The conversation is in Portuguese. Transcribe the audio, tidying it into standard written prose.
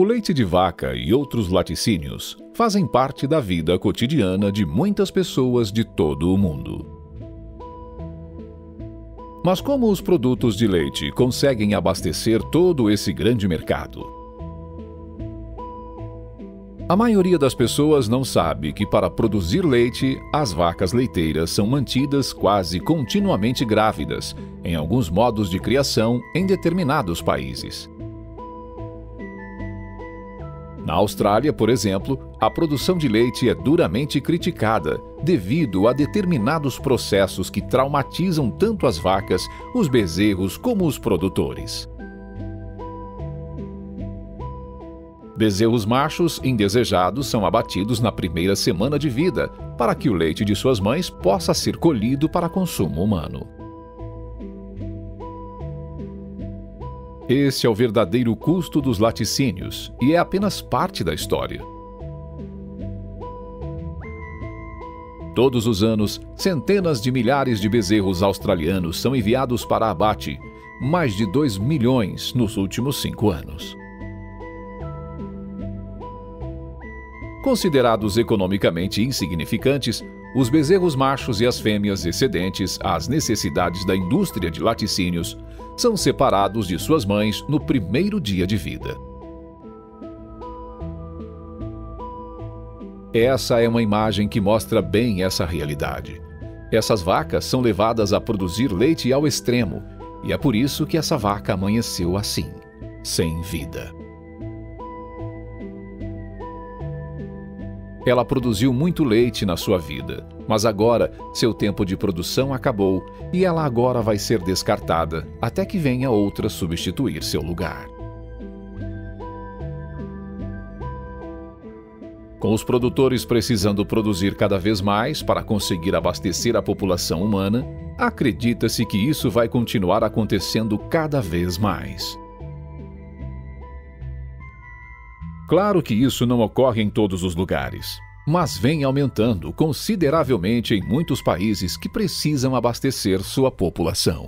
O leite de vaca e outros laticínios fazem parte da vida cotidiana de muitas pessoas de todo o mundo. Mas como os produtos de leite conseguem abastecer todo esse grande mercado? A maioria das pessoas não sabe que para produzir leite, as vacas leiteiras são mantidas quase continuamente grávidas, em alguns modos de criação em determinados países. Na Austrália, por exemplo, a produção de leite é duramente criticada devido a determinados processos que traumatizam tanto as vacas, os bezerros como os produtores. Bezerros machos indesejados são abatidos na primeira semana de vida, para que o leite de suas mães possa ser colhido para consumo humano. Este é o verdadeiro custo dos laticínios e é apenas parte da história. Todos os anos, centenas de milhares de bezerros australianos são enviados para abate, mais de 2 milhões nos últimos 5 anos. Considerados economicamente insignificantes, os bezerros machos e as fêmeas excedentes às necessidades da indústria de laticínios são separados de suas mães no primeiro dia de vida. Essa é uma imagem que mostra bem essa realidade. Essas vacas são levadas a produzir leite ao extremo, e é por isso que essa vaca amanheceu assim, sem vida. Ela produziu muito leite na sua vida, mas agora seu tempo de produção acabou e ela agora vai ser descartada até que venha outra substituir seu lugar. Com os produtores precisando produzir cada vez mais para conseguir abastecer a população humana, acredita-se que isso vai continuar acontecendo cada vez mais. Claro que isso não ocorre em todos os lugares, mas vem aumentando consideravelmente em muitos países que precisam abastecer sua população.